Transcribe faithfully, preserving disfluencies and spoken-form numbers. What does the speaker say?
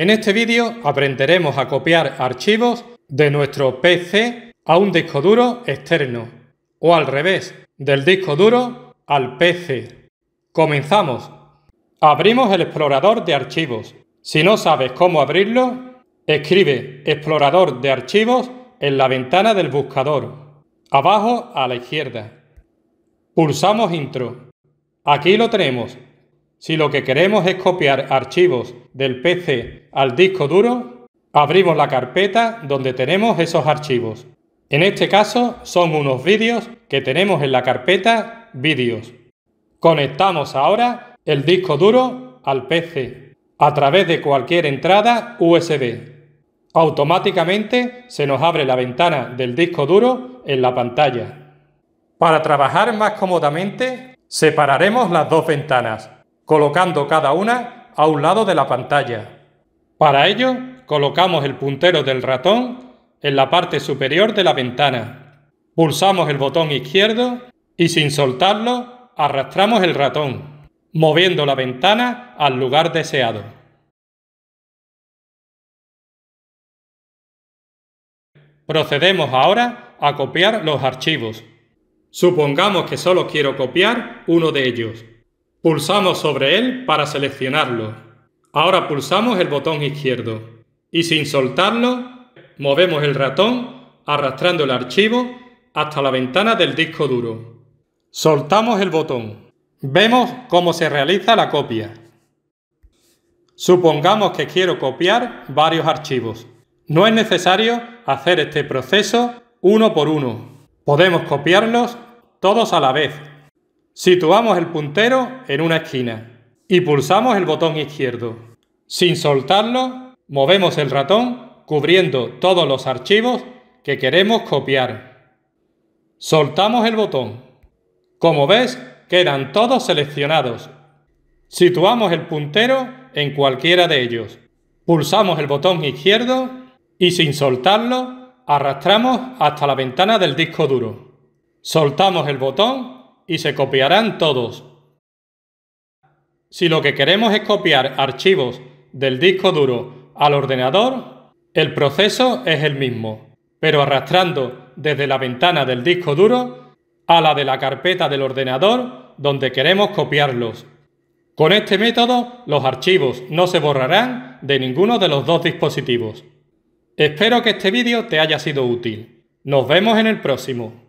En este vídeo aprenderemos a copiar archivos de nuestro P C a un disco duro externo o al revés, del disco duro al P C. Comenzamos. Abrimos el explorador de archivos. Si no sabes cómo abrirlo, escribe explorador de archivos en la ventana del buscador, abajo a la izquierda. Pulsamos intro. Aquí lo tenemos. Si lo que queremos es copiar archivos del P C al disco duro, abrimos la carpeta donde tenemos esos archivos. En este caso son unos vídeos que tenemos en la carpeta vídeos. Conectamos ahora el disco duro al P C a través de cualquier entrada U S B. Automáticamente se nos abre la ventana del disco duro en la pantalla. Para trabajar más cómodamente, separaremos las dos ventanas, colocando cada una a un lado de la pantalla. Para ello, colocamos el puntero del ratón en la parte superior de la ventana. Pulsamos el botón izquierdo y sin soltarlo, arrastramos el ratón, moviendo la ventana al lugar deseado. Procedemos ahora a copiar los archivos. Supongamos que solo quiero copiar uno de ellos. Pulsamos sobre él para seleccionarlo. Ahora pulsamos el botón izquierdo y sin soltarlo movemos el ratón arrastrando el archivo hasta la ventana del disco duro. Soltamos el botón. Vemos cómo se realiza la copia. Supongamos que quiero copiar varios archivos. No es necesario hacer este proceso uno por uno. Podemos copiarlos todos a la vez. Situamos el puntero en una esquina y pulsamos el botón izquierdo. Sin soltarlo, movemos el ratón cubriendo todos los archivos que queremos copiar. Soltamos el botón. Como ves, quedan todos seleccionados. Situamos el puntero en cualquiera de ellos. Pulsamos el botón izquierdo y sin soltarlo, arrastramos hasta la ventana del disco duro. Soltamos el botón y se copiarán todos. Si lo que queremos es copiar archivos del disco duro al ordenador, el proceso es el mismo, pero arrastrando desde la ventana del disco duro a la de la carpeta del ordenador donde queremos copiarlos. Con este método, los archivos no se borrarán de ninguno de los dos dispositivos. Espero que este vídeo te haya sido útil. Nos vemos en el próximo.